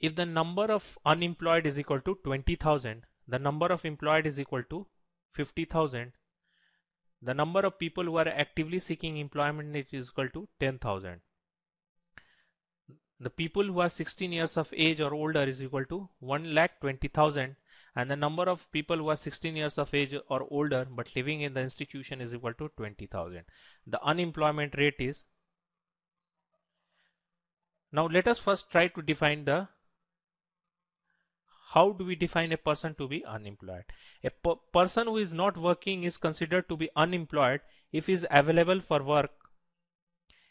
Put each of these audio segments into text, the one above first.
if the number of unemployed is equal to 20,000, the number of employed is equal to 50,000, the number of people who are actively seeking employment is equal to 10,000. The people who are 16 years of age or older is equal to 1,20,000, and the number of people who are 16 years of age or older but living in the institution is equal to 20,000. The unemployment rate is. Now let us first try to define the. How do we define a person to be unemployed? A person who is not working is considered to be unemployed if he is available for work.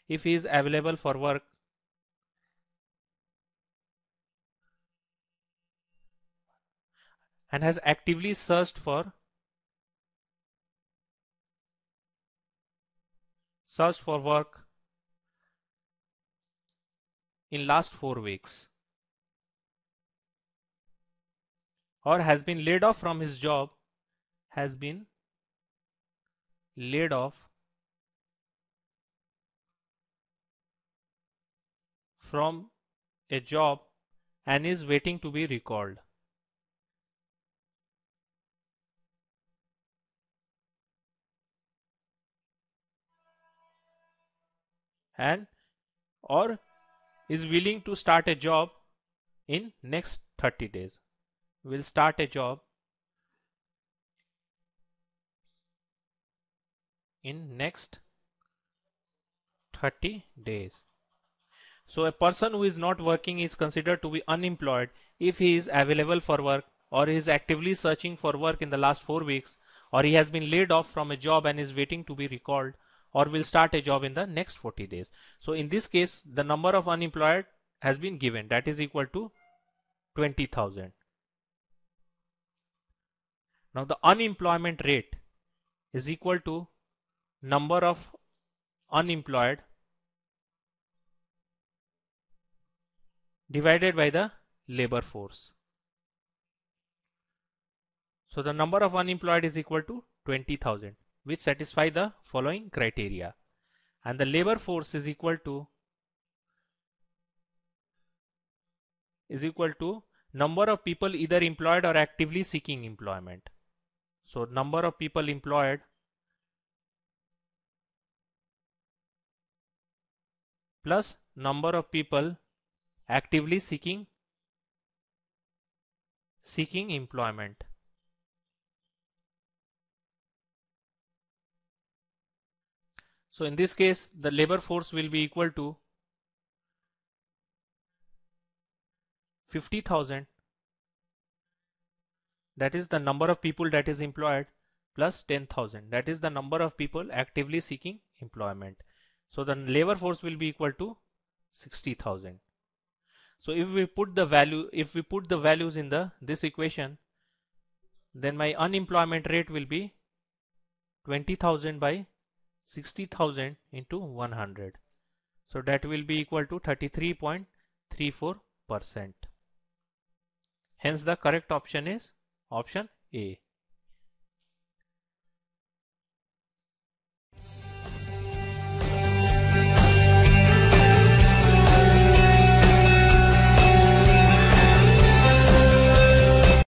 If he is available for work. And has actively searched for work in last 4 weeks, or has been laid off from his job, has been laid off from a job and is waiting to be recalled. And or is willing to start a job in next 30 days. Will start a job in next 30 days. So a person who is not working is considered to be unemployed if he is available for work, or he is actively searching for work in the last 4 weeks, or he has been laid off from a job and is waiting to be recalled, or will start a job in the next 40 days. So in this case, the number of unemployed has been given, that is equal to 20,000. Now the unemployment rate is equal to number of unemployed divided by the labor force. So the number of unemployed is equal to 20,000. Which satisfy the following criteria, and the labor force is equal to number of people either employed or actively seeking employment. So number of people employed plus number of people actively seeking employment. So in this case, the labor force will be equal to 50,000, that is the number of people that is employed, plus 10,000, that is the number of people actively seeking employment. So the labor force will be equal to 60,000. So if we put the values in this equation, then my unemployment rate will be 20,000 by 60,000 into 100. So that will be equal to 33.34%. Hence the correct option is option A.